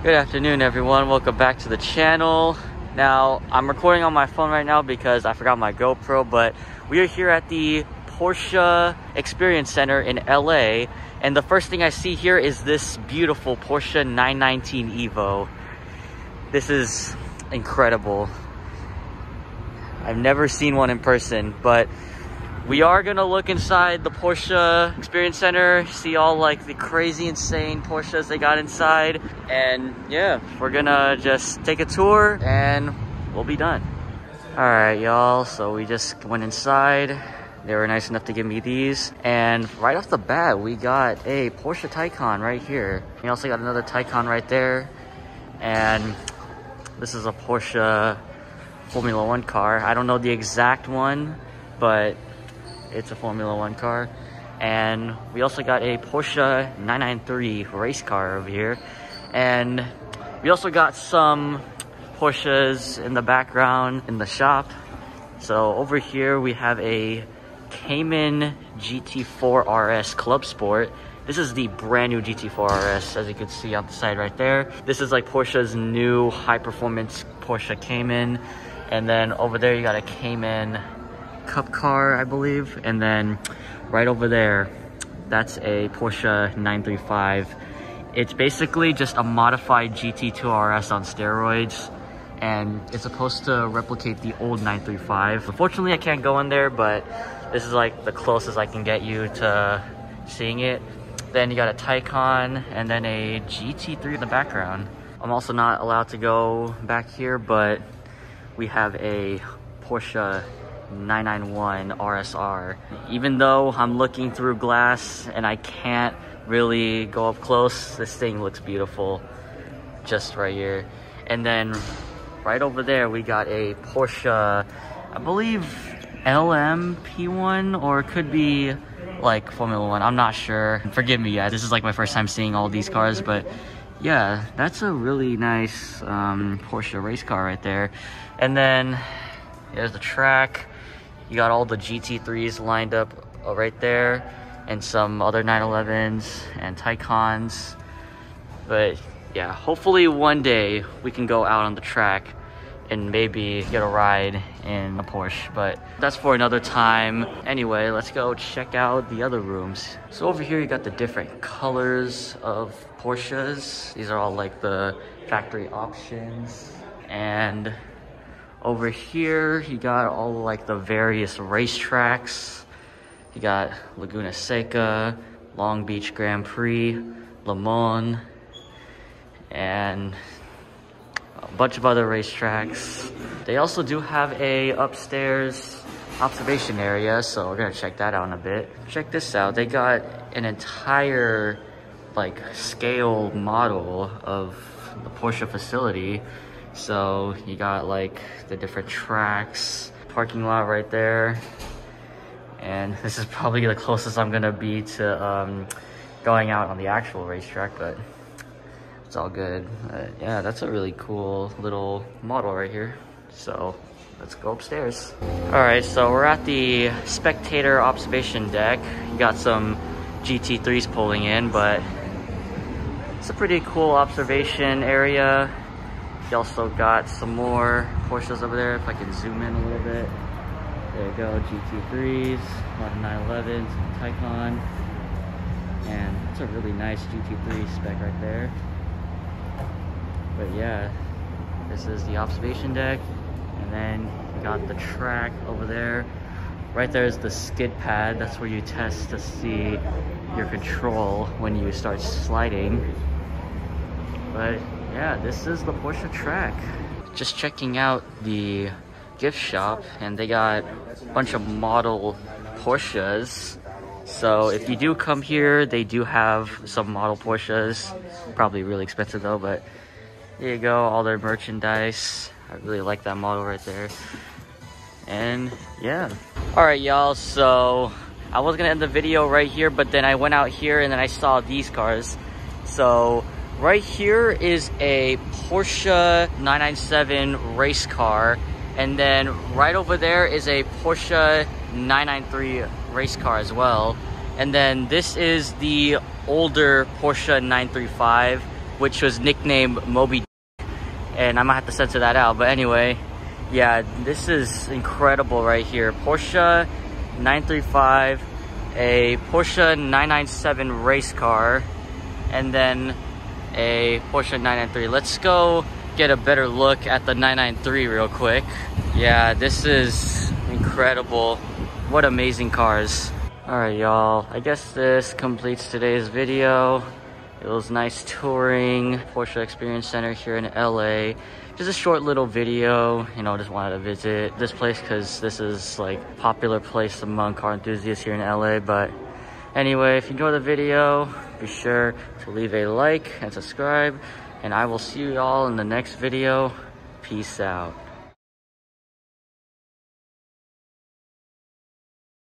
Good afternoon, everyone. Welcome back to the channel. Now, I'm recording on my phone right now because I forgot my GoPro, but we are here at the Porsche Experience Center in LA, and the first thing I see here is this beautiful Porsche 919 Evo. This is incredible. I've never seen one in person, but we are gonna look inside the Porsche Experience Center, see all like the crazy insane Porsches they got inside, and yeah, we're gonna just take a tour and we'll be done. All right, y'all, so we just went inside. They were nice enough to give me these, and right off the bat we got a Porsche Taycan right here. We also got another Taycan right there, and this is a Porsche Formula One car. I don't know the exact one, but it's a Formula One car. And we also got a Porsche 993 race car over here, and we also got some Porsches in the background in the shop. So over here we have a Cayman GT4 RS Club Sport. This is the brand new GT4 RS, as you can see on the side right there. This is like Porsche's new high performance Porsche Cayman. And then over there you got a Cayman Cup car, I believe, and then right over there, that's a Porsche 935. It's basically just a modified GT2 RS on steroids, and it's supposed to replicate the old 935. Unfortunately, I can't go in there, but this is like the closest I can get you to seeing it. Then you got a Taycan and then a GT3 in the background. I'm also not allowed to go back here, but we have a Porsche 991 RSR. Even though I'm looking through glass and I can't really go up close, this thing looks beautiful just right here. And then right over there we got a Porsche, I believe LMP1, or it could be like Formula One, I'm not sure. Forgive me guys, this is like my first time seeing all these cars, but yeah, that's a really nice Porsche race car right there. And then there's the track. You got all the GT3s lined up right there, and some other 911s and Taycans. But yeah, hopefully one day we can go out on the track and maybe get a ride in a Porsche, but that's for another time. Anyway, let's go check out the other rooms. So over here you got the different colors of Porsches. These are all like the factory options. And over here you got all like the various racetracks. You got Laguna Seca, Long Beach Grand Prix, Le Mans, and a bunch of other racetracks. They also do have a upstairs observation area, so we're gonna check that out in a bit. Check this out, they got an entire like scale model of the Porsche facility. So you got like the different tracks, parking lot right there, and this is probably the closest I'm gonna be to going out on the actual racetrack, but it's all good. Yeah, that's a really cool little model right here, so let's go upstairs. All right, so we're at the spectator observation deck. You got some GT3s pulling in, but it's a pretty cool observation area. You also got some more Porsches over there. If I can zoom in a little bit. There you go, GT3s, a lot of 911s, Taycan. And that's a really nice GT3 spec right there. But yeah, this is the observation deck. And then you got the track over there. Right there is the skid pad. That's where you test to see your control when you start sliding. But yeah, this is the Porsche track. Just checking out the gift shop, and they got a bunch of model Porsches. So if you do come here, they do have some model Porsches. Probably really expensive though, but there you go, all their merchandise. I really like that model right there. And yeah. All right, y'all, so I was gonna end the video right here, but then I went out here and then I saw these cars. So right here is a Porsche 997 race car, and then right over there is a Porsche 993 race car as well. And then this is the older Porsche 935. which was nicknamed Moby Dick, and I might have to censor that out, but anyway, yeah, this is incredible right here. Porsche 935, a Porsche 997 race car, and then a Porsche 993. Let's go get a better look at the 993 real quick. Yeah, this is incredible. What amazing cars. All right, y'all, I guess this completes today's video. It was nice touring Porsche Experience Center here in LA. Just a short little video, you know, just wanted to visit this place because this is like a popular place among car enthusiasts here in LA. But anyway, if you enjoyed the video, be sure to leave a like and subscribe, and I will see you all in the next video. Peace out.